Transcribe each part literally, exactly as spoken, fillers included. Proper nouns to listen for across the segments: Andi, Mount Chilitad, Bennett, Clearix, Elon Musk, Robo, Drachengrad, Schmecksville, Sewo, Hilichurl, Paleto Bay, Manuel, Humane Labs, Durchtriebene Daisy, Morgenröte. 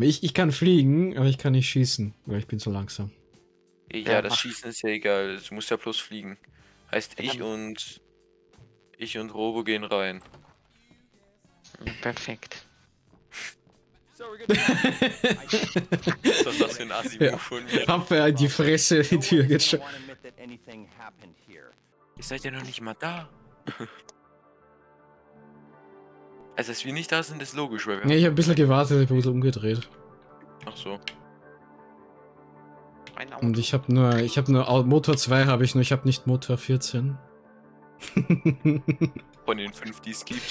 Ich, ich kann fliegen, aber ich kann nicht schießen, weil ich bin zu langsam. Ja, ja das mach. Schießen ist ja egal, du musst ja bloß fliegen. Heißt, ich und... Ich und Robo gehen rein. Perfekt. Was ist das für ein Asi-Move von mir? Hab ja die Fresse in die Tür geht schon. Ihr seid ja noch nicht mal da. Also, dass wir nicht da sind, ist logisch, weil wir. Ne, ich hab ein bisschen gewartet, ich bin ein bisschen umgedreht. Ach so. Und ich hab nur, ich hab nur Motor zwei habe ich nur, ich hab nicht Motor vierzehn. Von den fünf, die es gibt.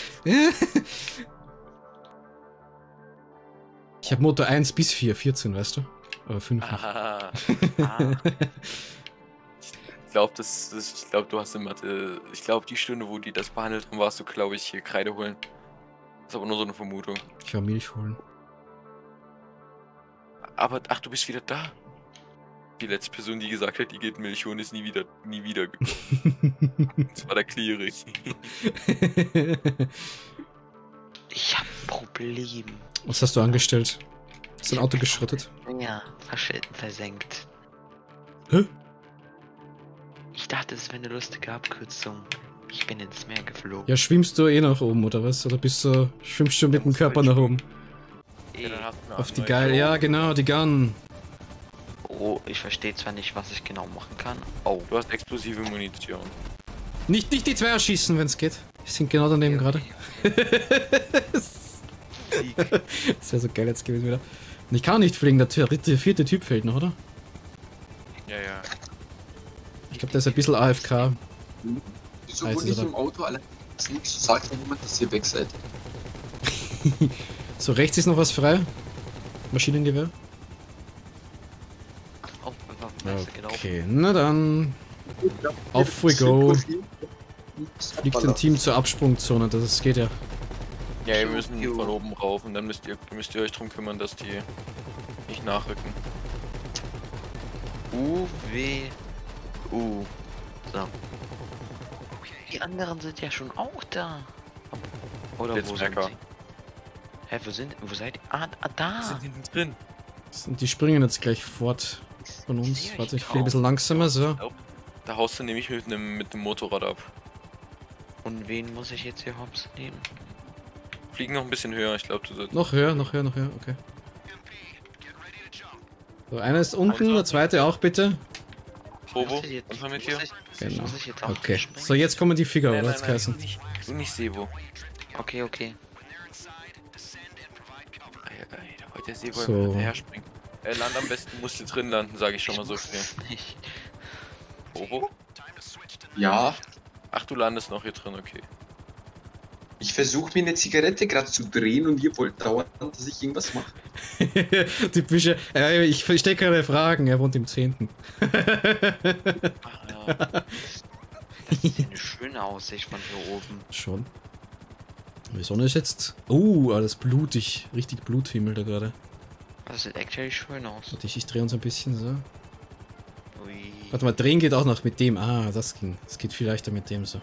Ich hab Motor eins bis vier, vierzehn, weißt du? Aber fünf nicht. Ah, ah. Ich glaube, das, das, ich glaube, du hast immer, äh, ich glaube, die Stunde, wo die das behandelt haben, warst du, glaube ich, hier Kreide holen. Das ist aber nur so eine Vermutung. Ich war Milch holen. Aber, ach, du bist wieder da. Die letzte Person, die gesagt hat, die geht Milch holen, ist nie wieder, nie wieder gekommen. Das war der Clearix. Ich hab ein Problem. Was hast du angestellt? Hast du ein Auto geschrottet? Ja, Flaschen versenkt. Hä? Ich dachte, es wäre eine lustige Abkürzung. Ich bin ins Meer geflogen. Ja, schwimmst du eh nach oben, oder was? Oder bist du... Schwimmst du mit dem Körper nach oben? Ja, auf die geil... Ja, genau, die Gun. Oh, ich verstehe zwar nicht, was ich genau machen kann. Oh. Du hast explosive Munition. Nicht, nicht die zwei erschießen, wenn es geht. Wir sind genau daneben okay, okay, gerade. Okay. Das wäre so geil jetzt gewesen wieder. Und ich kann nicht fliegen, der dritte, vierte Typ fehlt noch, oder? Ja, ja. Ich glaube, der ist ein bisschen A F K. Wieso ah, wurde ich im Auto allein nichts gesagt, wenn jemand das hier weg seid? So, rechts ist noch was frei. Maschinengewehr. Oh, okay, na dann. Auf we go. Fliegt ein Team zur Absprungzone, das ist, geht ja. Ja, wir müssen von oben rauf und dann müsst ihr, müsst ihr euch drum kümmern, dass die nicht nachrücken. U, W, U. So. Die anderen sind ja schon auch da. Oder wo sind sie? Hä, wo sind, wo seid ihr? Ah, da! Sind die drin? Die springen jetzt gleich fort von uns. Warte, ich fliege ein bisschen langsamer, so. Da haust du nämlich mit dem, mit dem Motorrad ab. Und wen muss ich jetzt hier hops nehmen? Fliegen noch ein bisschen höher, ich glaube, du sollst... Noch höher, noch höher, noch höher, okay. So, einer ist unten, der zweite auch, bitte. Robo, und mit dir? Genau. Okay, so jetzt kommen die Figur, oder? Jetzt heißen. Du nicht Sewo. Okay, okay. Der Sewo so. Her springt. Er landet am besten, musste drin landen, sage ich schon mal so viel. Robo? Ja? Ach, du landest noch hier drin, okay. Ich versuche mir eine Zigarette gerade zu drehen und ihr wollt dauernd, dass ich irgendwas mache. Typische. Äh, ich verstehe keine Fragen, er wohnt im zehnten. Ah, das ist eine schöne Aussicht von hier oben. Schon. Die Sonne ist jetzt. Oh, alles blutig. Richtig Bluthimmel da gerade. Das sieht actually schön aus. Warte, ich, ich drehe uns ein bisschen so. Ui. Warte mal, drehen geht auch noch mit dem. Ah, das ging. Das geht viel leichter mit dem so.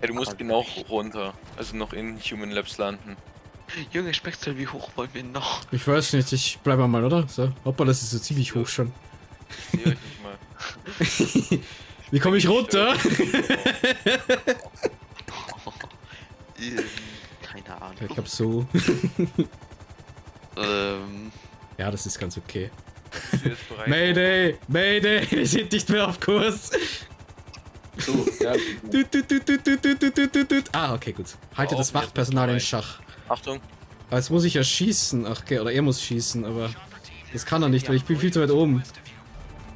Hey, du musst aber genau nicht runter. Also noch in Humane Labs landen. Junge Spektrum, wie hoch wollen wir noch? Ich weiß nicht, ich bleibe mal, oder? So. Hoppa, das ist so ziemlich hoch schon. Ich sehe euch nicht mal. Wie komme ich, ich runter? Keine Ahnung. Ich hab so. ähm. Ja, das ist ganz okay. Mayday! Mayday! Wir sind nicht mehr auf Kurs! So, ja. Tut, tut, tut, tut, tut, tut, tut, tut. Ah, okay, gut. Halte das Wachtpersonal in Schach. Achtung! Aber jetzt muss ich ja schießen. Ach, okay, oder er muss schießen, aber das kann er nicht, weil ich bin viel zu weit oben.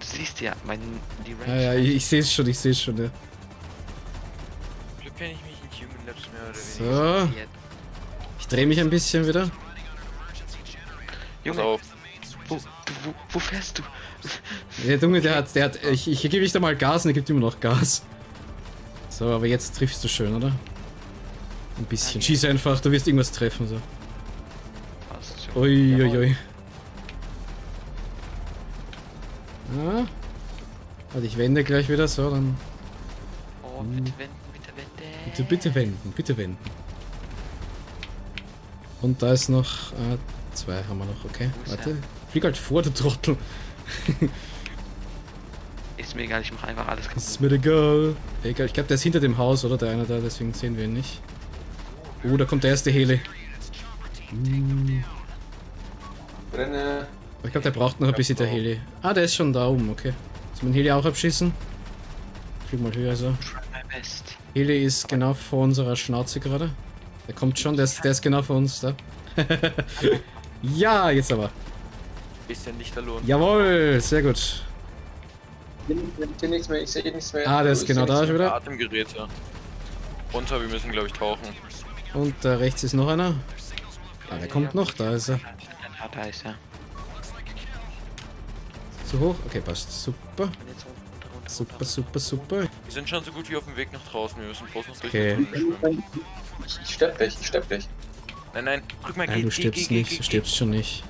Du siehst ja, mein. Die Range. Ja, ja, ich, ich seh's schon, ich seh's schon, ja. Kenne ich mich in Humane Labs mehr oder weniger. So. Ich drehe mich ein bisschen wieder. Junge, wo, wo, wo fährst du? Der Junge, der hat, der hat, ich, ich gebe ich da mal Gas und er gibt immer noch Gas. So, aber jetzt triffst du schön, oder? Ein bisschen. Okay. Schieß einfach, du wirst irgendwas treffen, so. Ui, ui, ui. Ja. Also ich wende gleich wieder, so, dann... Oh, bitte wenden. Bitte, bitte wenden, bitte wenden. Und da ist noch... Äh, zwei haben wir noch, okay. Warte. Flieg halt vor, du Trottel. Ist mir egal, ich mache einfach alles kaputt. Ist mir egal. Egal, ich glaube, der ist hinter dem Haus, oder? Der eine da, deswegen sehen wir ihn nicht. Oh, da kommt der erste Heli. Hm. Ich glaube, der braucht noch ein bisschen, der Heli. Ah, der ist schon da oben, okay. Soll man den Heli auch abschießen? Ich flieg mal höher, also. Heli ist genau vor unserer Schnauze gerade. Der kommt schon, der ist, der ist genau vor uns da. Ja, jetzt aber. Bisschen nicht verloren. Jawohl, sehr gut. Ich sehe nichts mehr, ich sehe nichts mehr. Ah, der ist genau da schon wieder. Atemgeräte. Runter, wir müssen, glaube ich, tauchen. Und da rechts ist noch einer. Ah, der kommt noch, da ist er. Da ist er. Zu hoch? Okay, passt. Super. Super, super, super. Wir sind schon so gut wie auf dem Weg nach draußen. Wir müssen bloß noch durch. Okay. Ich sterb dich, ich sterb dich. Nein, nein, drück mal, nein, du stirbst nicht, du stirbst schon nicht.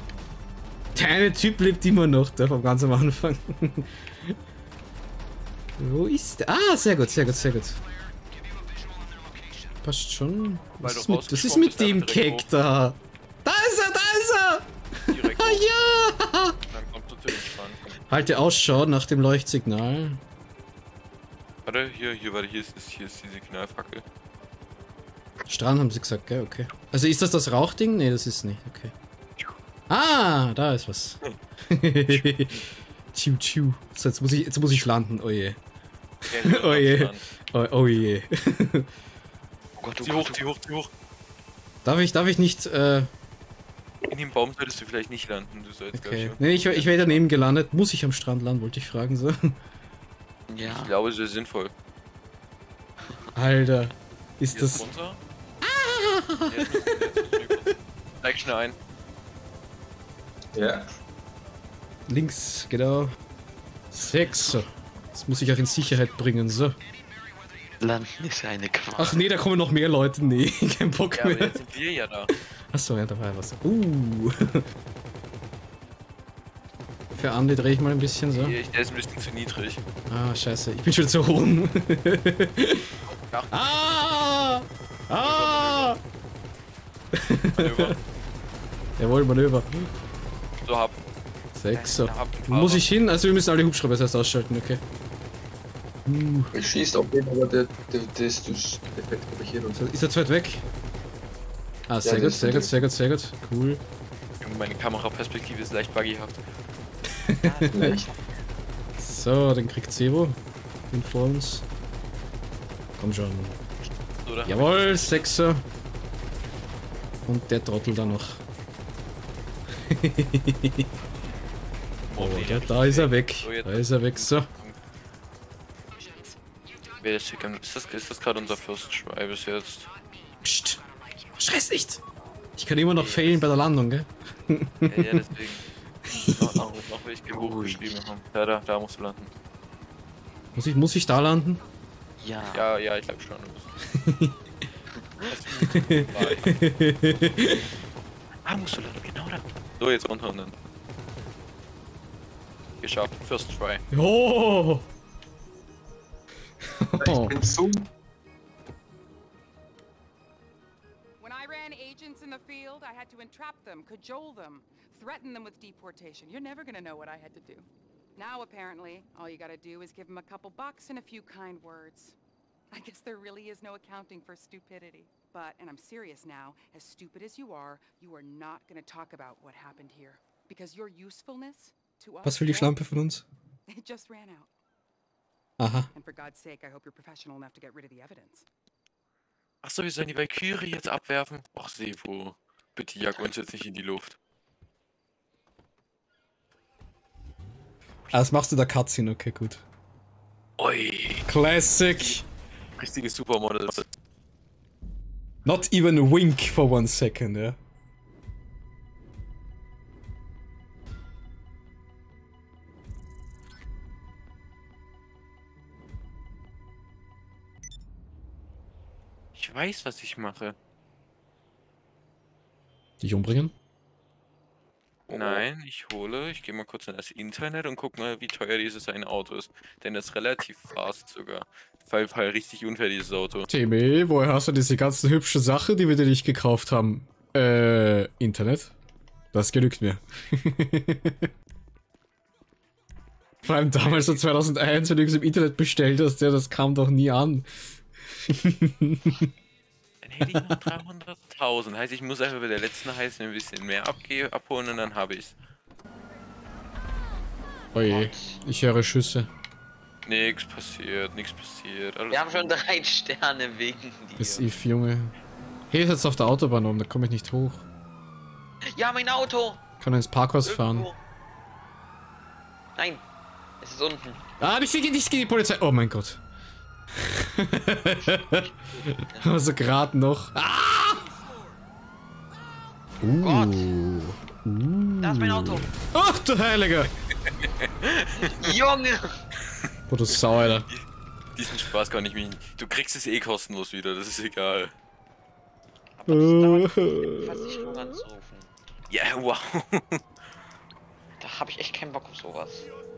Der eine Typ lebt immer noch, der vom ganz am Anfang. Wo ist der? Ah, sehr gut, sehr gut, sehr gut. Passt schon. Was ist mit, das ist mit dem Keck da. Da ist er, da ist er! Ja! Halte Ausschau nach dem Leuchtsignal. Warte, hier, hier, warte, hier ist, hier ist die Signalfackel. Strand haben sie gesagt, gell? Okay. Also ist das das Rauchding? Ne, das ist nicht. Okay. Ah, da ist was. Tschu, tschu. So, jetzt muss ich, jetzt muss ich landen. Oh je. Yeah. Oh je. Yeah. Oh, oh yeah. Oh Gott, zieh hoch, zieh hoch, zieh hoch. Darf ich, darf ich nicht, äh... in dem Baum solltest du vielleicht nicht landen. Du sollst, okay. Ich, ne, ich, ich wäre daneben gelandet. Muss ich am Strand landen, wollte ich fragen, so. Ja. Ich glaube, es ist sinnvoll. Alter. Ist hier das... Ist runter. Ah! Ja, jetzt müssen, jetzt müssen steig schnell ein. Ja. Links, genau. Sechs. So. Das muss ich auch in Sicherheit bringen, so. Landen ist eine Qual. Ach nee, da kommen noch mehr Leute. Nee, kein Bock ja, mehr. Aber jetzt sind wir ja da. Achso, ja, da war ja was. Uh. Für Andi drehe ich mal ein bisschen, so. Der ist ein bisschen zu niedrig. Ah, scheiße. Ich bin schon zu rum. Ah! Ah! Manöver. Jawohl, Manöver. So, hab. Sechs, so. Muss ich hin? Also wir müssen alle Hubschrauber erst ausschalten, okay. Uh. Ich schießt auf jeden Fall, der, der, der ist durch. Ist er zu weit weg? Ah, sehr gut, sehr gut, sehr gut, sehr gut. Cool. Meine Kameraperspektive ist leicht buggyhaft. So, den kriegt Sewo. Den vor uns. Komm schon. So, jawohl, Sechser. Und der Trottel da noch. Oh, ja, da ist er weg. Da ist er weg, so. Ist das, ist das gerade unser Fürstenschwein bis jetzt? Psst. Stress nicht. Ich kann immer noch failen bei der Landung, gell? Ja, ja, deswegen. Noch, noch, noch will ich kein Buch geschrieben haben. Ja, da, da musst du landen. Muss ich, muss ich da landen? Ja. Ja, ja, ich glaube schon. Ah, musst du landen, genau da. So, jetzt runter und dann. Geschafft, first try. Oh! Ich bin so. When I ran agents in the field, I had to entrap them, cajole them, threaten them with deportation. You're never gonna know what I had to do. Now, apparently, all you gotta do is give them a couple bucks and a few kind words. I guess there really is no accounting for stupidity. But, and I'm serious now, as stupid as you are, you are not gonna talk about what happened here. Because your usefulness to us... Was will die Schlampe von uns? It just ran out. Aha. And for God's sake, I hope you're professional enough to get rid of the evidence. Achso, wir sollen die Valkyrie jetzt abwerfen? Och, Sewo. Bitte jag uns jetzt nicht in die Luft. Ah, das machst du da Cutscene, okay, gut. Oi. Classic. Richtige Supermodels. Not even a wink for one second, ja. Yeah. Ich weiß, was ich mache. Dich umbringen? Nein, ich hole, ich gehe mal kurz in das Internet und guck mal, wie teuer dieses ein Auto ist. Denn das ist relativ fast sogar. Fall, fall richtig unfair, dieses Auto. Timmy, woher hast du diese ganzen hübschen Sachen, die wir dir nicht gekauft haben? Äh, Internet? Das genügt mir. Vor allem damals, so zweitausendeins, wenn du es im Internet bestellt hast, ja, das kam doch nie an. Dann hätte ich noch dreihunderttausend. Heißt, ich muss einfach bei der letzten heißen ein bisschen mehr abge abholen und dann habe ich's. Oje, ich höre Schüsse. Nix passiert, nix passiert. Alles wir haben gut. Schon drei Sterne wegen dir. Bis if, Junge. Hey, ist jetzt auf der Autobahn oben, da komme ich nicht hoch. Ja, mein Auto! Ich kann ins Parkhaus fahren. Nein, es ist unten. Ah, nicht gegen die Polizei. Oh mein Gott. Also gerade noch. Ah! Oh uh. Gott. Uh. Da ist mein Auto. Ach du Heiliger. Junge. Oh, du Sau, Alter. Diesen Spaß kann ich mich nicht. Du kriegst es eh kostenlos wieder, das ist egal. Aber das dauert fast nicht voranzurufen. Ja, wow. Da hab ich echt keinen Bock auf sowas.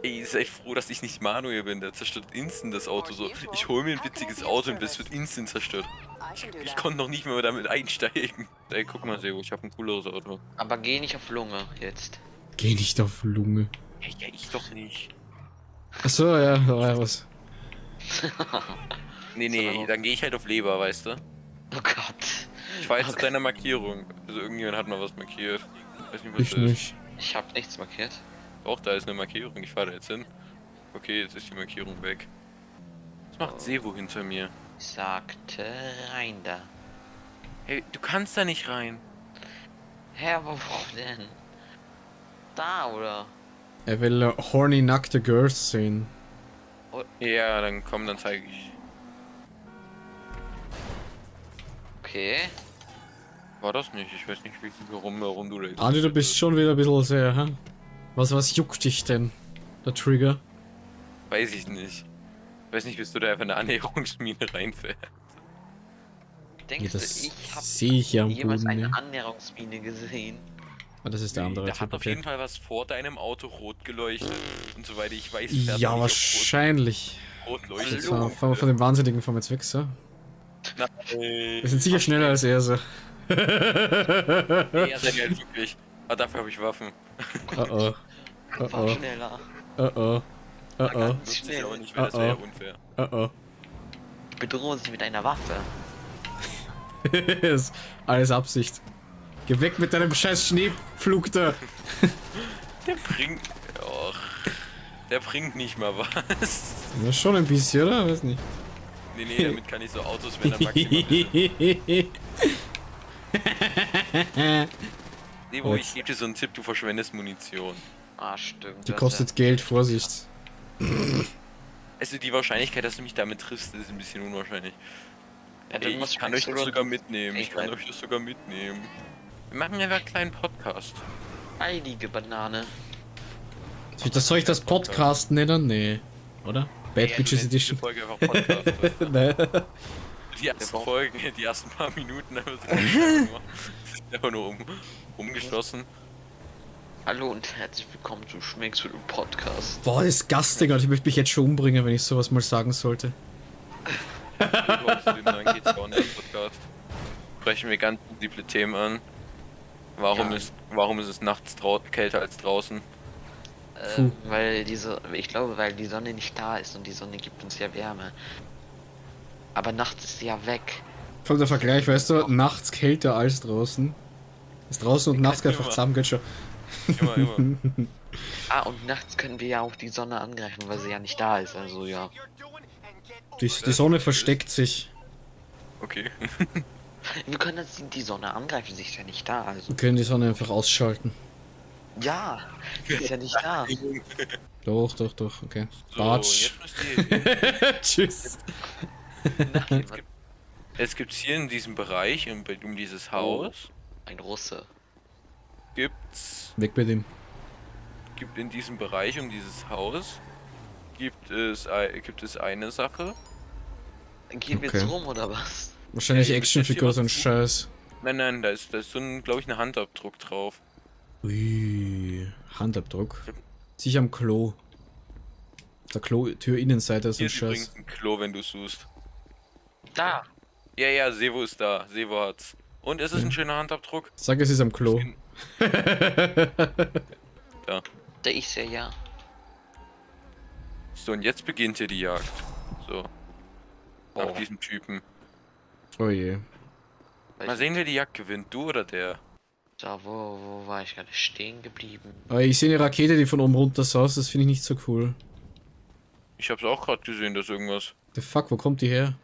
Ey, ich bin echt froh, dass ich nicht Manuel bin. Der zerstört instant das Auto so. Ich hol mir ein witziges Auto und das wird instant zerstört. Ich, ich konnte noch nicht mehr damit einsteigen. Ey, guck mal, Sewo, ich hab ein cooleres Auto. Aber geh nicht auf Lunge jetzt. Geh nicht auf Lunge. Ja, ja ich doch nicht. Achso, ja, da war ja was. Nee, nee, dann geh ich halt auf Leber, weißt du? Oh Gott. Ich weiß aus deiner Markierung. Also irgendjemand hat mal was markiert. Ich weiß nicht, was ich das nicht. Ist. Ich hab nichts markiert. Doch, da ist eine Markierung. Ich fahre da jetzt hin. Okay, jetzt ist die Markierung weg. Was macht oh. Sewo hinter mir? Ich sagte rein da. Hey, du kannst da nicht rein. Hä, aber wo denn? Da, oder? Er will uh, horny nackte Girls sehen. Oh. Ja, dann komm, dann zeige ich. Okay. War das nicht? Ich weiß nicht, wie viel rum, warum du da Andi, du bist schon wieder ein bisschen sehr, hä? Was, was juckt dich denn? Der Trigger? Weiß ich nicht. Weiß nicht, bist du da einfach in eine Annäherungsmine reinfährst. Denkst ja, du, ich hab ich ja jemals Boden, eine Annäherungsmine gesehen? Und das ist der andere. Nee, der hat auf jeden Fall was vor deinem Auto rot geleuchtet. Und soweit ich weiß, fährt ja, wahrscheinlich. Rot leuchtet. Fahren wir von dem Wahnsinnigen vom jetzt weg, so. Nein. Wir sind sicher schneller als er, so. Nee, er seid halt wirklich. Aber dafür habe ich Waffen. Oh oh. Oh oh. Schneller. Oh oh. Oh oh. Schnell. Oh oh. Das wäre ja unfair. Oh oh. Bedrohen sie mit einer Waffe. Ist alles Absicht. Geh weg mit deinem scheiß Schneepflug da. Der bringt. Och. Der bringt nicht mal was. Ja, schon ein bisschen, oder? Weiß nicht. Nee, nee, damit kann ich so Autos, wenn er maximal. Sewo, ich gebe dir so einen Tipp, du verschwendest Munition. Ah, stimmt. Die kostet ja Geld, Vorsicht. Also die Wahrscheinlichkeit, dass du mich damit triffst, ist ein bisschen unwahrscheinlich. Ja, ey, ich kann euch das sogar mitnehmen, ich kann euch das sogar mitnehmen. Wir machen ja einen kleinen Podcast. Heilige Banane. Das, das soll ich das Podcast nennen? Nee, oder? Bad nee, Bitches Edition. Folge einfach Podcast, weißt du? Die ersten Folgen, die ersten paar Minuten haben wir einfach nur um, umgeschlossen. Hallo und herzlich willkommen zum Schmecksville Podcast. Boah, das ist garstig, ich möchte mich jetzt schon umbringen, wenn ich sowas mal sagen sollte. Dann geht's auch nicht, Podcast. Sprechen wir ganz simple Themen an. Warum, ja. ist, warum ist es nachts kälter als draußen? Ähm, weil diese, ich glaube, weil die Sonne nicht da ist und die Sonne gibt uns ja Wärme. Aber nachts ist sie ja weg. Von der Vergleich, weißt du, nachts kälter als draußen. Ist draußen und ich nachts einfach zusammen, geht schon. Immer, immer. Ah, und nachts können wir ja auch die Sonne angreifen, weil sie ja nicht da ist, also ja. Die, die Sonne versteckt sich. Okay. Wir können das, die Sonne angreifen, sie ist ja nicht da, also. Wir können die Sonne einfach ausschalten. Ja, sie ist ja nicht da. Doch, doch, doch, okay. So, Batsch. Tschüss. Nein, es gibt hier in diesem Bereich, um, um dieses Haus. Ein Russe. Gibt's. Weg mit dem. Gibt in diesem Bereich um dieses Haus. Gibt es, äh, gibt es eine Sache. Gehen wir okay. jetzt rum oder was? Wahrscheinlich ja, Actionfigur so ein Scheiß. Nein, nein, da ist, da ist so ein, glaube ich, ein Handabdruck drauf. Ui, Handabdruck. Sicher am Klo. Der Klo-Tür-Innenseite ist ein Scheiß. Hier ist ein Klo, wenn du suchst. Da! Ja, ja, Sewo ist da. Sewo hat's. Und es ist ein schöner Handabdruck. Sag, es ist am Klo. Da. Da ist er ja. So, und jetzt beginnt hier die Jagd. So. Nach oh. diesem Typen. Oh je. Mal sehen, wer die Jagd gewinnt. Du oder der? Da, wo, wo war ich gerade stehen geblieben? Aber ich sehe eine Rakete, die von oben runter saust. Das finde ich nicht so cool. Ich hab's auch gerade gesehen, dass irgendwas. The fuck, wo kommt die her?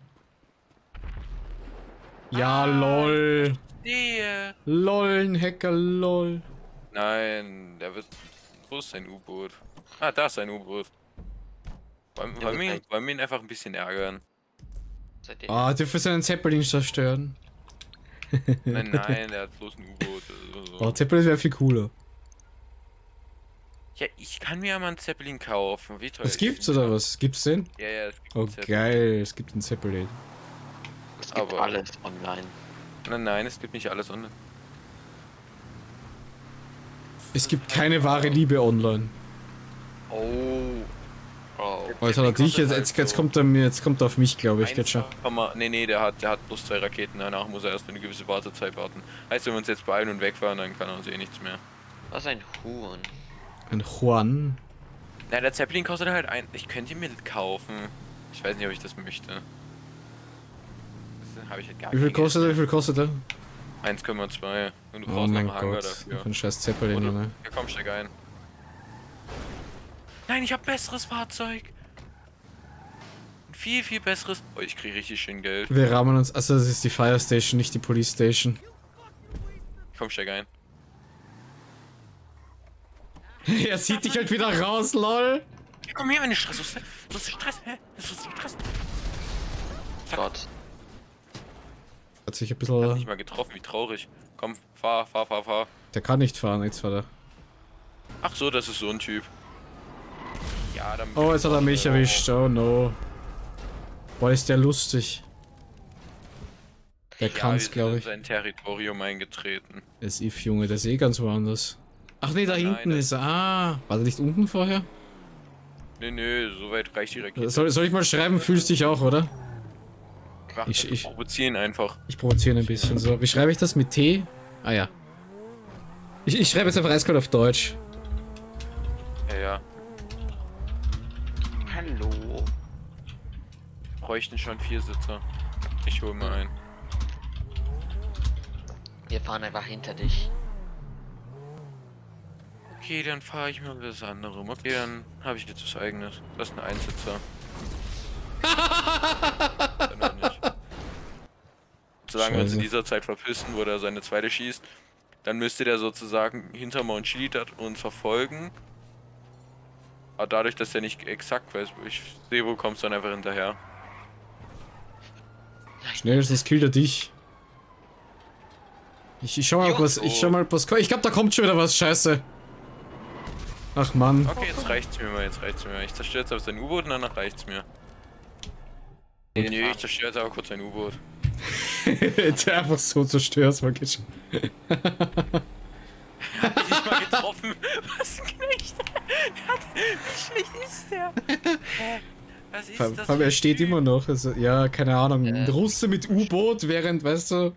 Ja, ah, lol. Stehe. Lol, ein Hacker, lol. Nein, der wird. Wo ist sein U-Boot? Ah, da ist sein U-Boot. Wollen, wollen, wir ihn, wollen wir ihn einfach ein bisschen ärgern? Ah, dürfen wir seinen Zeppelin zerstören? Nein, nein, der hat bloß ein U-Boot. So. Oh, Zeppelin wäre viel cooler. Ja, ich kann mir ja mal einen Zeppelin kaufen. Wie teuer ist das? Gibt's oder was? Gibt's den? Ja, ja, es gibt. Oh, geil, es gibt einen Zeppelin. Es gibt aber alles online. Nein, nein, es gibt nicht alles online. Es gibt keine wahre Liebe online. Oh. Oh, oh, jetzt hat er dich, jetzt, jetzt, jetzt kommt er mir, jetzt kommt er auf mich, glaube ich, Getscher. Nee, nee, der hat, der hat bloß zwei Raketen, danach muss er erst eine gewisse Wartezeit warten. Heißt, wenn wir uns jetzt beeilen und wegfahren, dann kann er uns eh nichts mehr. Was ein Huan? Ein Juan? Na, der Zeppelin kostet halt ein. Ich könnte ihn mir kaufen. Ich weiß nicht, ob ich das möchte. Das habe ich halt gar nicht. Wie viel kostet er? Wie viel kostet er? eins Komma zwei. Und du oh brauchst noch einen Hangar dafür. Für einen scheiß Zeppelin, oder? Ne? Ja, komm, steig ein. Nein, ich hab besseres Fahrzeug. Ein viel, viel besseres. Oh, ich krieg richtig schön Geld. Wir rahmen uns. Achso, das ist die Fire Station, nicht die Police Station. Komm, steig ein. Er zieht dich halt wieder raus, lol. Ja, komm her, wenn du Stress hast. Du hast Stress, hä? Du hast Stress. Gott. Hat sich ein bisschen. Hat nicht mal getroffen, wie traurig. Komm, fahr, fahr, fahr, fahr. Der kann nicht fahren, jetzt war der. Ach so, das ist so ein Typ. Ja, dann oh, jetzt hat er mich erwischt. Oh no. Boah, ist der lustig. Der ja, kann's, glaube ich. Sein Territorium eingetreten. Das if, Junge, das ist eh ganz woanders. Ach nee, da nein, hinten nein, ist er. Ah, war der nicht unten vorher? Nee, nee, so weit reicht die Rakete. Soll, soll ich mal schreiben, fühlst dich auch, oder? Ach, ich, ich provozieren einfach. Ich provoziere ein bisschen. So, wie schreibe ich das mit T? Ah ja. Ich, ich schreibe jetzt einfach eiskalt auf Deutsch. Ja, ja. Hallo. Wir bräuchten schon vier Sitzer. Ich hole mal einen. Wir fahren einfach hinter dich. Okay, dann fahre ich mal das andere rum. Okay, dann habe ich jetzt was Eigenes. Das ist ein Einsitzer. Dann auch nicht. Solange wir uns in dieser Zeit verpissen, wo er seine zweite schießt, dann müsste der sozusagen hinter Mount Chilitad und verfolgen. Aber dadurch, dass er nicht exakt weiß, wo ich sehe, wo kommst du dann einfach hinterher. Schnellstens killt er dich. Ich, ich schau mal, was. Ich schau mal, was. Ich glaube, da kommt schon wieder was. Scheiße. Ach man. Okay, jetzt reicht's mir mal, jetzt reicht's mir mal. Ich zerstöre jetzt auf sein U-Boot und danach reicht's mir. Nee, nee, ich zerstöre jetzt aber kurz sein U-Boot. Jetzt einfach so zerstörst, man geht schon. Hab ich nicht mal getroffen. Was ein Knecht? Wie schlecht ist der? Hä? Was ist das? Aber er steht immer noch. Also, ja, keine Ahnung. Ein äh, Russe mit U-Boot, während, weißt du.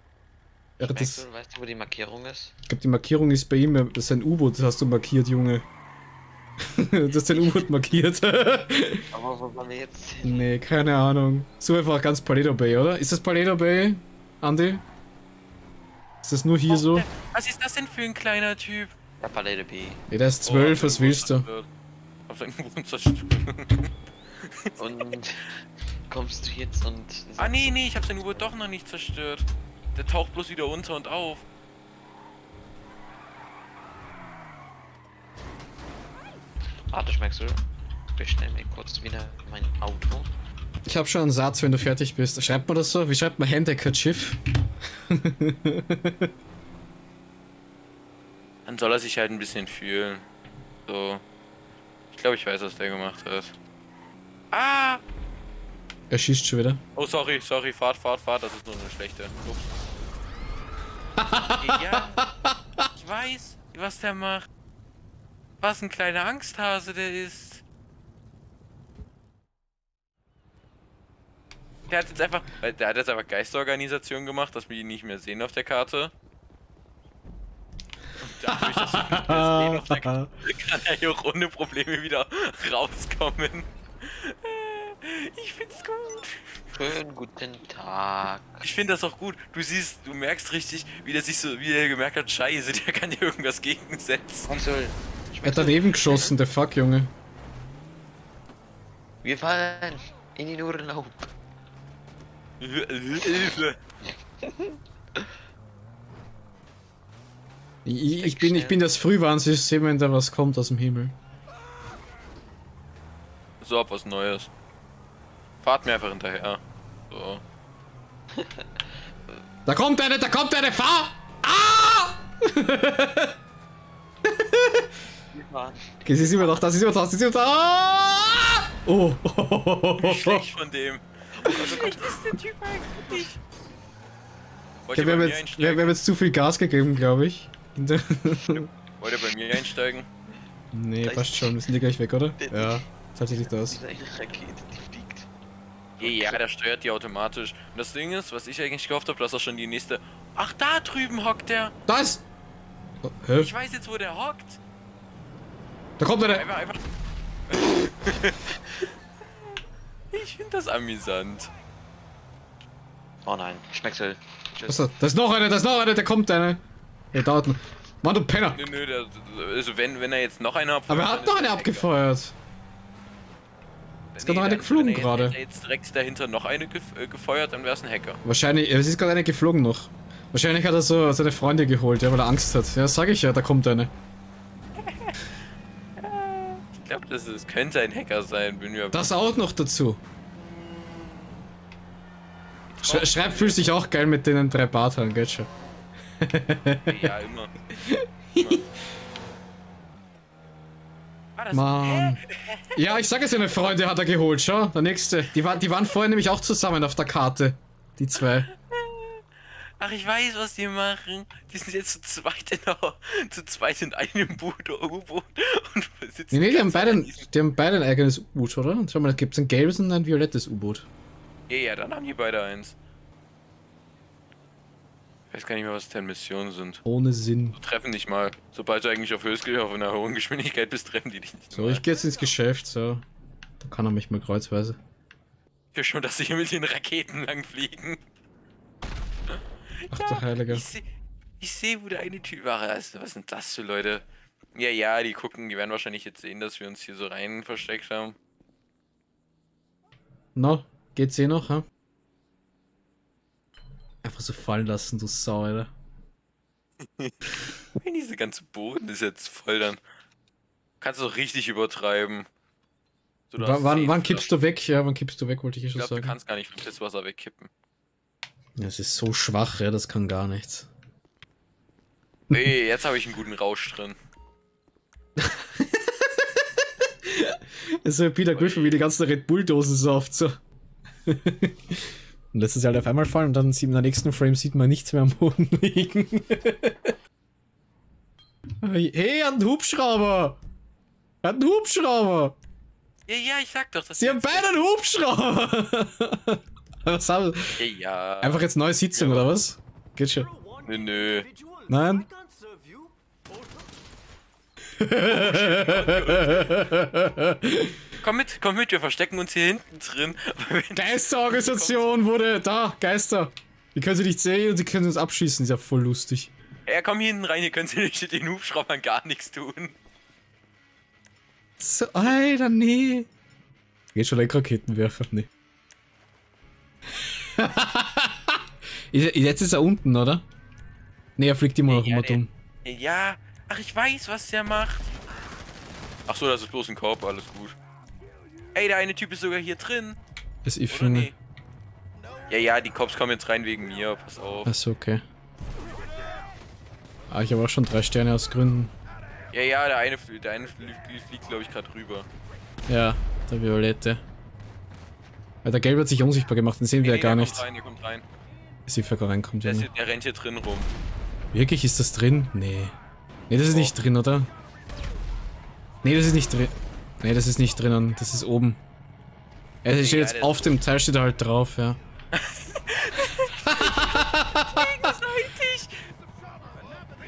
Er hat das, du, weißt du, wo die Markierung ist? Ich glaube, die Markierung ist bei ihm. Das ist ein U-Boot, das hast du markiert, Junge. Du hast den U-Boot markiert. Aber wo waren wir jetzt hin? Nee, keine Ahnung. So einfach ganz Paleto Bay, oder? Ist das Paleto Bay, Andi? Ist das nur hier oh, so? Was ist das denn für ein kleiner Typ? Ja, Paleto Bay. Ja, der ist zwölf, oh, was willst du? Auf seinen Boden zerstört. Und kommst du jetzt und... Ah nee, nee, ich hab sein U-Boot doch noch nicht zerstört. Der taucht bloß wieder unter und auf. Warte, schmeckst du? Ich bestell mir kurz wieder mein Auto. Ich hab schon einen Satz, wenn du fertig bist. Schreibt man das so? Wie schreibt man Handicap-Schiff? Dann soll er sich halt ein bisschen fühlen. So. Ich glaube, ich weiß, was der gemacht hat. Ah! Er schießt schon wieder. Oh, sorry, sorry. Fahrt, Fahrt, Fahrt. Das ist nur eine schlechte. Ups. Ja, ich weiß, was der macht. Was ein kleiner Angsthase der ist. Der hat jetzt einfach, der hat jetzt einfach Geisterorganisation gemacht, dass wir ihn nicht mehr sehen auf der Karte. Und dadurch, dass wir ihn nicht mehr sehen auf der Karte, kann er hier auch ohne Probleme wieder rauskommen. Ich find's gut. Schönen guten Tag. Ich finde das auch gut. Du siehst, du merkst richtig, wie der sich so, wie der gemerkt hat, Scheiße, der kann hier irgendwas gegensetzen. Konsul. Er hat daneben geschossen, der Fuck, Junge. Wir fallen in den Urlaub. ich, ich, bin, ich bin das Frühwarnsystem, wenn da was kommt aus dem Himmel. So, hab was Neues. Fahrt mir einfach hinterher. So. Da kommt eine, da kommt eine, fahr! Ah! Okay, sie ist immer noch da, sie ist immer da, sie ist immer da. Ah! Oh! Oh, oh, oh, oh, oh. Schlecht von dem. Oh Gott, oh Gott. Ist der Typ eigentlich? Okay, wir, haben jetzt, wir haben jetzt zu viel Gas gegeben, glaube ich. Wollt ihr bei mir einsteigen? Nee, passt schon, müssen die gleich weg, oder? Ja, tatsächlich das. Das ist eine Rakete, die fliegt. Ja, ja, der steuert die automatisch. Und das Ding ist, was ich eigentlich gehofft habe, dass er schon die nächste... Ach, da drüben hockt der! Das! Oh, hä? Ich weiß jetzt, wo der hockt. Da kommt einer! Einfach, einfach. Ich finde das amüsant. Oh nein, Schmecksel. Tschüss. Da ist noch einer, da ist noch einer, der kommt einer. Der dauert noch. Mann, du Penner! Nö, nö, der, also wenn, wenn er jetzt noch einer abfeuert. Aber er hat noch einen abgefeuert. Ist nee, gerade noch einer geflogen gerade. Wenn er jetzt direkt dahinter noch eine gef äh, gefeuert, dann wäre es ein Hacker. Wahrscheinlich, es ist gerade einer geflogen noch. Wahrscheinlich hat er so seine Freunde geholt, ja, weil er Angst hat. Ja, sag ich ja, da kommt einer. Ich glaube, das, das könnte ein Hacker sein, bin ich. Das auch noch dazu. Sch Schreib fühlt sich auch geil mit den drei Bartern, gell schon. Ja, immer. immer. Ah, das Mann. Ja, ich sage es dir, eine Freunde hat er geholt, schau. Der nächste. Die, war, die waren vorher nämlich auch zusammen auf der Karte. Die zwei. Ach, ich weiß, was die machen. Die sind jetzt zu zweit in, der, zu zweit in einem Boot, U-Boot. Nee, nee, die haben, beide, die haben beide ein eigenes U-Boot, oder? Schau mal, da gibt es ein gelbes und ein violettes U-Boot. Ja, ja, dann haben die beide eins. Ich weiß gar nicht mehr, was deren Missionen sind. Ohne Sinn. So, treffen dich mal. Sobald du eigentlich auf Höchstgeschwindigkeit, auf einer hohen Geschwindigkeit bist, treffen die dich nicht. So, mal. Ich gehe jetzt ins Geschäft, so. Da kann er mich mal kreuzweise. Ich will schon, dass sie hier mit den Raketen langfliegen. Ach ja, du Heiliger. Ich sehe, seh, wo der eine Typ war. Also, was sind das für Leute? Ja, ja, die gucken, die werden wahrscheinlich jetzt sehen, dass wir uns hier so rein versteckt haben. No, geht's eh noch, ha? Einfach so fallen lassen, du Sau, Alter. Dieser ganze Boden ist jetzt voll dann. Kannst du doch richtig übertreiben. So, wann wann kippst du weg? Ja, wann kippst du weg, wollte ich eh schon ich glaub, sagen. Du kannst gar nicht vom Pisswasser wegkippen. Es ist so schwach, ja, das kann gar nichts. Nee, jetzt habe ich einen guten Rausch drin. Das ist so Peter Griffin wie die ganzen Red Bull-Dosen so oft so. Und lässt es halt auf einmal fallen und dann sieht man in der nächsten Frame sieht man nichts mehr am Boden liegen. Hey, ein Hubschrauber! Ein Hubschrauber! Ja, ja, ich sag doch, das Sie haben beide einen Hubschrauber! Was haben hey, ja. Einfach jetzt neue Sitzung, ja, oder was? Geht schon. Nö, nö. Nein? Komm mit, komm mit, wir verstecken uns hier hinten drin. Geisterorganisation wurde da, Geister. Die können sie nicht sehen und sie können uns abschießen, ist ja voll lustig. Ja, komm hier hinten rein, hier können sie nicht den Hubschraubern gar nichts tun. So, Alter, nee. Geht schon, ein Raketenwerfer, nee. Jetzt ist er unten, oder? Ne, er fliegt immer noch ja, immer dumm. Ja, ach, ich weiß, was der macht. Ach so, das ist bloß ein Korb, alles gut. Ey, der eine Typ ist sogar hier drin. Ist ich finde. Nee? Ja, ja, die Cops kommen jetzt rein wegen mir, pass auf. Achso, okay. Ah, ich habe auch schon drei Sterne aus Gründen. Ja, ja, der eine, der eine fliegt, fliegt glaube ich, gerade rüber. Ja, der Violette. Weil der Gelb hat sich unsichtbar gemacht, den sehen nee, wir nee, ja gar nicht. Rein, kommt rein. Ist die Facker reinkommt, der, der rennt hier drin rum. Wirklich, ist das drin? Nee. Nee, das ist oh. nicht drin, oder? Nee, das ist nicht drin. Nee, das ist nicht drinnen. Das ist oben. Er ja, steht jetzt auf dem Teil, steht halt drauf, ja.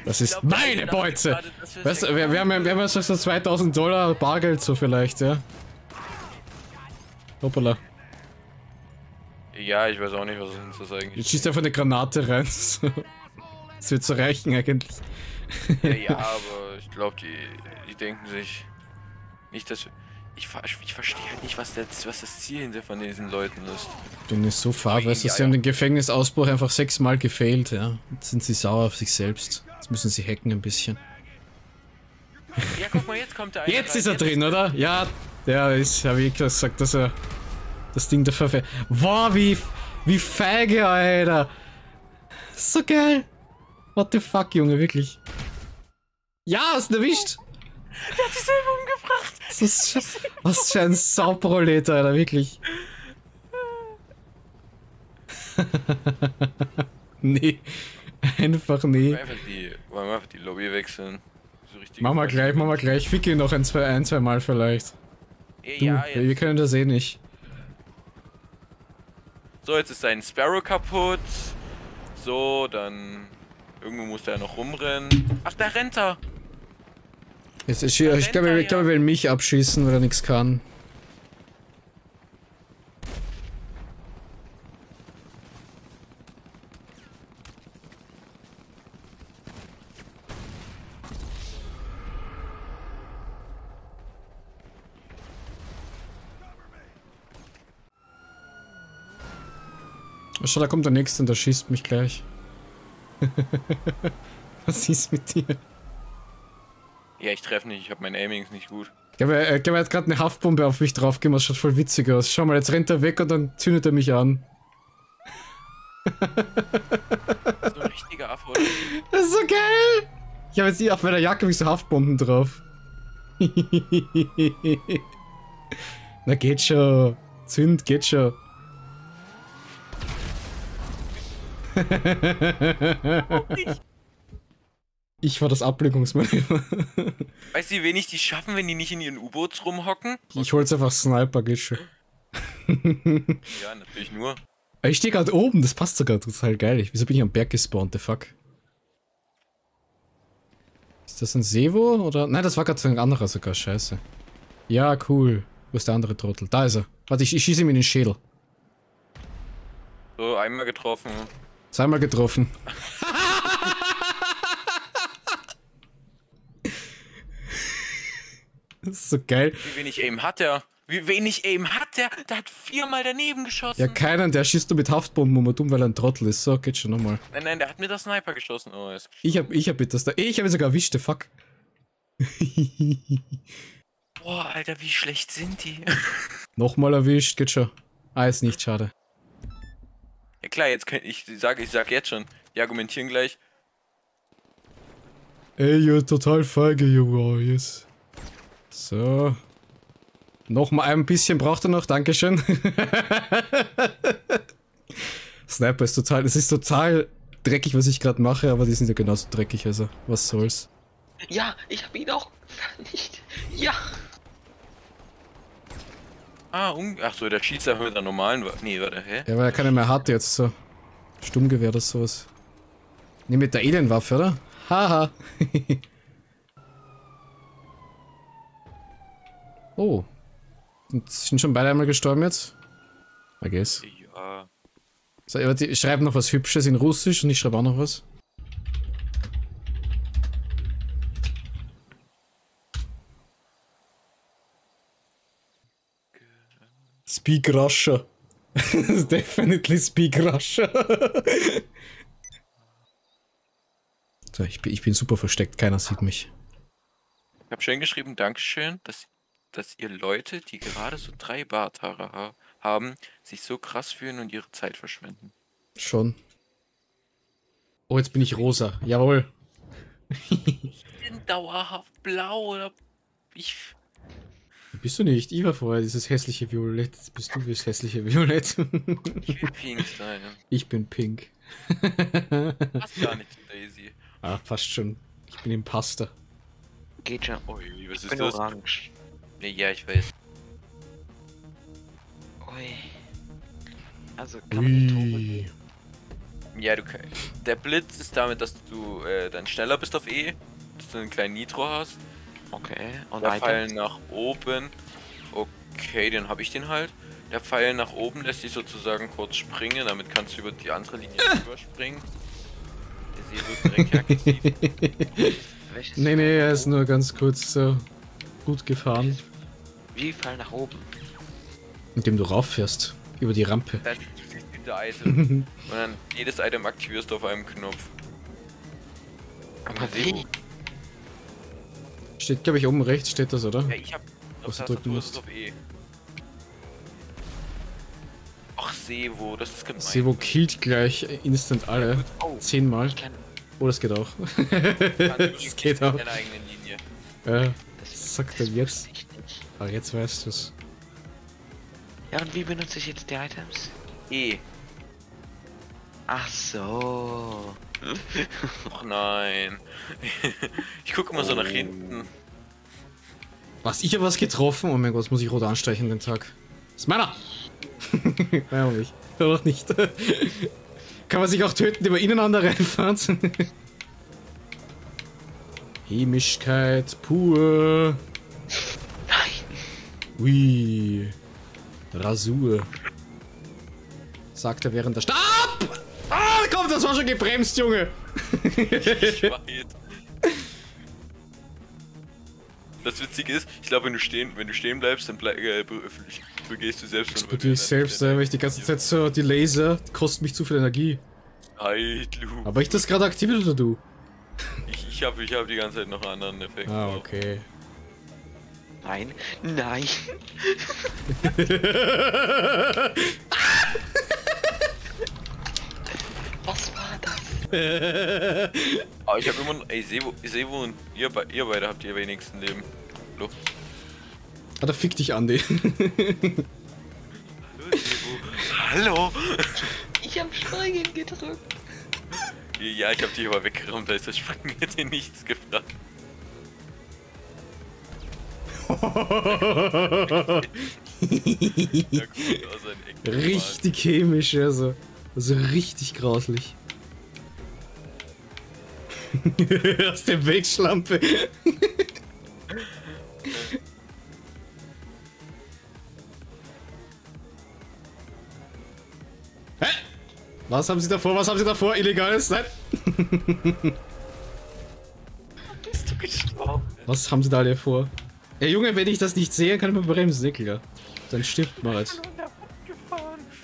Das ist meine Beute! Weißt du, wir, wir haben ja, wir haben ja so zweitausend Dollar Bargeld so vielleicht, ja. Hoppala. Ja, ich weiß auch nicht, was uns das eigentlich ist. Jetzt schießt einfach eine Granate rein. Das wird so reichen eigentlich. Ja, ja, aber ich glaube, die, die denken sich nicht, dass... Ich, ich verstehe halt nicht, was, der, was das Ziel hinter von diesen Leuten ist. Ich bin so fad, weißt du, sie haben den Gefängnisausbruch einfach sechsmal gefailt, ja. Jetzt sind sie sauer auf sich selbst. Jetzt müssen sie hacken ein bisschen. Ja, guck mal, jetzt kommt der eine. Jetzt ist er drin, oder? Ja, der ist, hab ich gesagt, dass er das Ding dafür fährt. Wow, wie, wie feige, Alter. So geil. What the fuck, Junge, wirklich. Ja, hast du erwischt? Der hat sich selber umgebracht! Das ist, was für ein Sauproleter, Alter, wirklich. Nee. Einfach nee. Wollen wir einfach die, wollen wir einfach die Lobby wechseln? So richtig. Mach mal gleich, mach mal gleich. Fick ihn noch ein, zwei, ein, zwei Mal vielleicht. Du, ja, jetzt. Wir können das eh nicht. So, jetzt ist sein Sparrow kaputt. So, dann... Irgendwo muss der noch rumrennen. Ach, da rennt er! Jetzt ist hier, ich glaube, ich glaube, wir werden mich abschießen, weil er nichts kann. Schau, da kommt der nächste und der schießt mich gleich. Was ist mit dir? Ja, ich treffe nicht, ich habe mein Aiming nicht gut. Ich glaube, er, glaub, er hat gerade eine Haftbombe auf mich drauf gemacht, das schaut voll witzig aus. Schau mal, jetzt rennt er weg und dann zündet er mich an. Das ist ein richtiger Affe. Das ist so geil! Ich habe jetzt hier auf meiner Jacke wie so Haftbomben drauf. Na, geht schon. Zünd, geht schon. Ich war das Ablenkungsmanöver. Weißt du, wie wenig die schaffen, wenn die nicht in ihren U-Boots rumhocken? Ich hol's einfach Sniper, geht schon. Ja, natürlich nur. Ich stehe gerade oben, das passt sogar total geil. Wieso bin ich am Berg gespawnt, the fuck? Ist das ein Sewo oder? Nein, das war gerade ein anderer sogar, scheiße. Ja, cool. Wo ist der andere Trottel? Da ist er. Warte, ich, ich schieße ihm in den Schädel. So, einmal getroffen. Zweimal getroffen. Das ist so geil. Wie wenig Aim hat er? Wie wenig Aim hat er? Der hat viermal daneben geschossen. Ja, keinen, der schießt nur mit Haftbomben um und um, weil er ein Trottel ist. So, geht schon nochmal. Nein, nein, der hat mit der Sniper geschossen. Oh, ist... Ich hab, ich hab mit das da. Ich hab ihn sogar erwischt, the fuck. Boah, Alter, wie schlecht sind die? Nochmal erwischt, geht schon. Ah, ist nicht, schade. Ja klar, jetzt kann ich, ich sag, ich sag jetzt schon. Die argumentieren gleich. Ey, you're total feige, Junge, yes. So. Nochmal ein bisschen braucht er noch, dankeschön. Sniper ist total, es ist total dreckig, was ich gerade mache, aber die sind ja genauso dreckig, also was soll's. Ja, ich hab ihn auch nicht. Ja. Ah, um, ach so, der Schießer hört der normalen, nee, warte, hä? Ja, weil er keine mehr hat jetzt, so. Stummgewehr oder sowas. Ne, mit der Alienwaffe, oder? Haha. Oh. Und sind schon beide einmal gestorben jetzt? I guess. Ja. So, ich schreibe noch was Hübsches in Russisch und ich schreibe auch noch was. Speak Russia. Definitely speak Russia. So, ich bin, ich bin super versteckt, keiner sieht mich. Ich habe schön geschrieben, Dankeschön, dass dass ihr Leute, die gerade so drei Barthaare ha haben, sich so krass fühlen und ihre Zeit verschwenden. Schon. Oh, jetzt bin ich rosa. Jawohl. Ich bin dauerhaft blau oder... Ich... Bist du nicht? Ich war vorher dieses hässliche Violett. Jetzt bist du das hässliche Violett. Ich bin pink, nein. Ich bin pink. Passt gar nicht zu Daisy. Ah, fast schon. Ich bin im Pasta. Geht schon. Oh, was ist das? Ich bin orange. Ja, ich weiß. Oh, Ui. Also kann man die Tore... Ja, du kannst. Der Blitz ist damit, dass du äh, dann schneller bist auf E, dass du einen kleinen Nitro hast. Okay, und der Pfeil nach oben. Okay, dann habe ich den halt. Der Pfeil nach oben lässt dich sozusagen kurz springen, damit kannst du über die andere Linie überspringen. Der See wird direkt aggressiv. Nee, nee, er ist nur ganz kurz so gut gefahren. Wie Fall nach oben? Indem du rauffährst, über die Rampe. Das ist der Item. Und dann jedes Item aktivierst du auf einem Knopf. Aber wie? Steht, glaube ich, oben rechts steht das, oder? Ja, ich hab... Was du drücken musst. Auf E. Ach, Sewo, das ist gemein. Sewo killt gleich instant alle. Oh, zehnmal. Oh, das geht auch. Das geht auch. Ja, das sagt er jetzt. Aber jetzt weißt du es. Ja, und wie benutze ich jetzt die Items? E. Ach so. Ach nein. Ich gucke immer oh. so nach hinten. Was? Ich habe was getroffen? Oh mein Gott, das muss ich rot anstreichen den Tag. Das ist meiner! Nein, auch nicht. Doch nicht. Kann man sich auch töten, indem man ineinander reinfährt? Chemischkeit pur. Nein. Ui. Rasur. Sagt er während der Stab! Ah, komm, das war schon gebremst, Junge! Ich weiß. Das Witzige ist, ich glaube, wenn du stehen, wenn du stehen bleibst, dann bleib, äh, begehst du selbst. Explodiere ich selbst, weil ich die ganze Zeit so, die Laser kosten mich zu viel Energie. Halt, Luke. Aber ich das gerade aktiviert oder du? Ich, ich habe ich hab die ganze Zeit noch einen anderen Effekt. Ah, okay. Auch. Nein, nein. Was war das? Aber ich hab immer noch. Ey, Sewo, Sewo und ihr, ihr beide habt ihr wenigsten Leben. Hallo. Ah, da fick dich, Andi. Hallo, Sewo. Hallo. Ich hab Springen gedrückt. Ja, ich hab dich aber weggeräumt, da ist das Springen jetzt in nichts gefragt. Richtig chemisch, also. Also richtig grauslich. Aus der Wegschlampe. Hä? Was haben Sie davor? Was haben Sie davor? Illegales? Nein. Bist du gestorben? Was haben Sie da denn vor? Ey Junge, wenn ich das nicht sehe, kann ich mal bremsen, Digga. Dann stirbt man halt.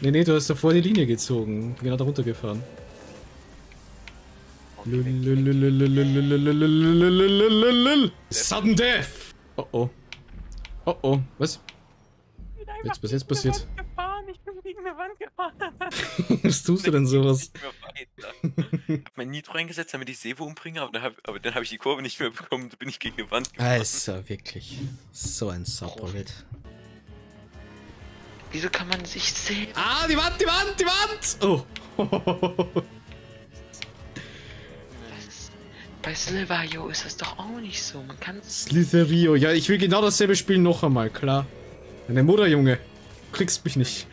Nee, nee, du hast davor die Linie gezogen. Genau da runtergefahren. Sudden Death! Oh oh. Oh oh, was? Jetzt was jetzt passiert? Ich bin gegen eine Wand gefahren. Was tust du denn sowas? Ich hab mein Nitro eingesetzt, damit ich Sewo umbringe, aber dann habe hab ich die Kurve nicht mehr bekommen, da bin ich gegen eine Wand gefahren. Also wirklich. So ein Sauberlit. Wieso kann man sich sehen? Ah, die Wand, die Wand, die Wand! Oh. Bei Sliverio ist das doch auch nicht so, man kann... Sliverio, ja, ich will genau dasselbe Spiel noch einmal, klar. Deine Mutter, Junge, du kriegst mich nicht.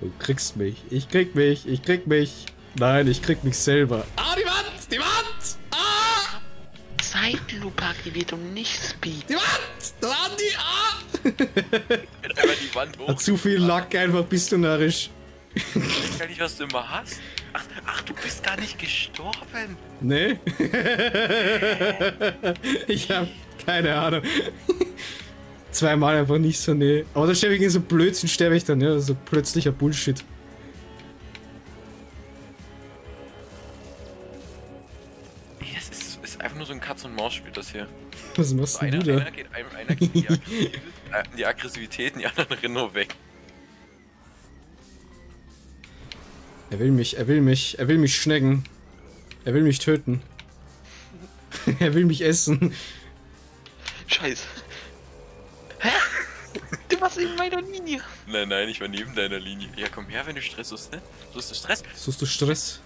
Du kriegst mich, ich krieg mich, ich krieg mich. Nein, ich krieg mich selber. Ah, die Wand, die Wand! Ah! Zeitlupe aktiviert und nicht Speed. Die Wand! Da an die Ah! Hat zu viel Lack einfach, bist du narrisch. Ich weiß gar nicht, was du immer hast. Ach, ach, du bist gar nicht gestorben. Nee. Ich hab keine Ahnung. Zweimal einfach nicht so, nee. Aber dann sterbe ich in so Blödsinn, sterbe ich dann, ja. So plötzlicher Bullshit. Nee, das ist, ist einfach nur so ein Katz-und-Maus-Spiel, das hier. Was machst so, denn einer, du da? Einer geht, einem, einer geht die, Aggressivität, die Aggressivität und die anderen rennen nur weg. Er will mich, er will mich, er will mich schnecken. Er will mich töten. Er will mich essen. Scheiße. Hä? Du warst in meiner Linie. Nein, nein, ich war neben deiner Linie. Ja, komm her, wenn du Stress hast, ne? Suchst du Stress? Suchst du Stress?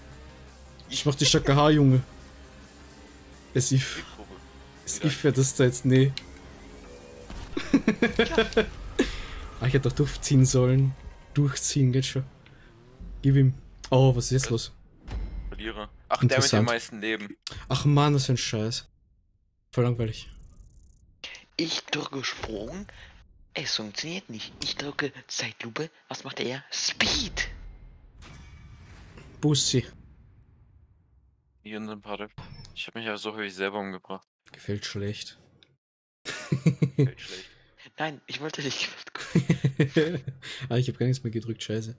Ich mach dich Schakahar, Junge. Es if. Es if wäre das da jetzt, nee. Ja. Ah, ich hätte doch durchziehen sollen. Durchziehen geht schon. Gib ihm. Oh, was ist jetzt los? Verlierer. Ach, der mit den meisten Leben. Ach man, das ist ein Scheiß. Voll langweilig. Ich drücke Sprung. Es funktioniert nicht. Ich drücke Zeitlupe. Was macht er? Speed! Bussi. Ich habe mich ja so häufig selber umgebracht. Gefällt schlecht. Gefällt schlecht. Nein, ich wollte nicht. Ah, ich habe gar nichts mehr gedrückt, scheiße.